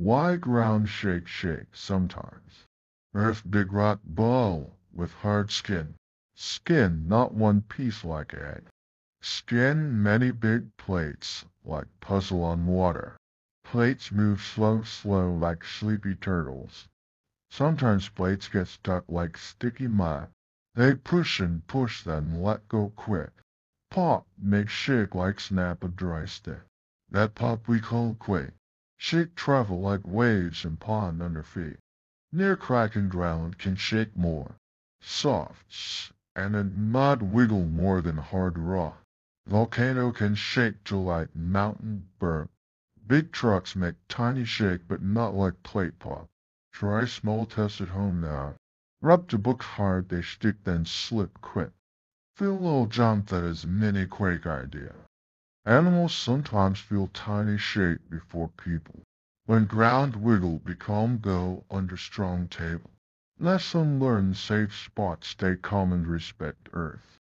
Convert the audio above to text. Why ground shake sometimes? Earth big rock ball with hard skin. Skin not one piece like egg. Skin many big plates like puzzle on water. Plates move slow like sleepy turtles. Sometimes plates get stuck like sticky mud. They push and push then let go quick. Pop makes shake like snap of dry stick. That pop we call quake. Shake travel like waves and pond under feet. Near cracking ground can shake more. Softs and in mud wiggle more than hard rock. Volcano can shake to like mountain burp. Big trucks make tiny shake but not like plate pop. Try small test at home now. Rub the book hard, they stick then slip quick. Feel little jump that is mini quake idea. Animals sometimes feel tiny shake before people. When ground wiggle, be calm go under strong table. Lesson learned, safe spot, stay calm and respect earth.